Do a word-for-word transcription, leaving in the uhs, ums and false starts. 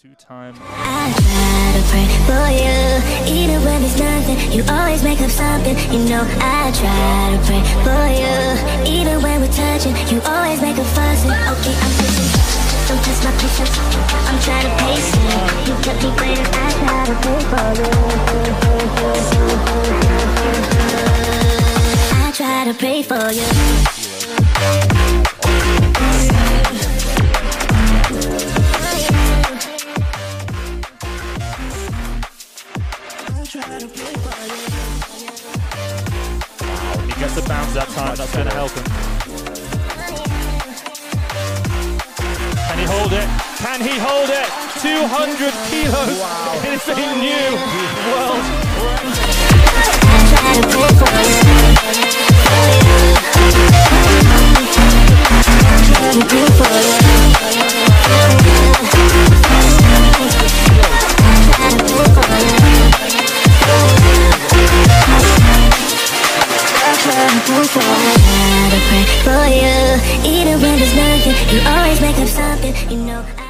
Two-time. I try to pray for you, even when it's nothing. You always make up something. You know I try to pray for you, even when we're touching. You always make a fuss. Okay, I'm pushing. Don't test my patience. I'm trying to pace it. You kept me waiting. I try to pray for you. I try to pray for you. He gets the bounce that time, that's going to help him. Can he hold it? Can he hold it? two hundred kilos wow. It is a new world record. I try to pray for you, even when there's nothing. You always make up something, you know.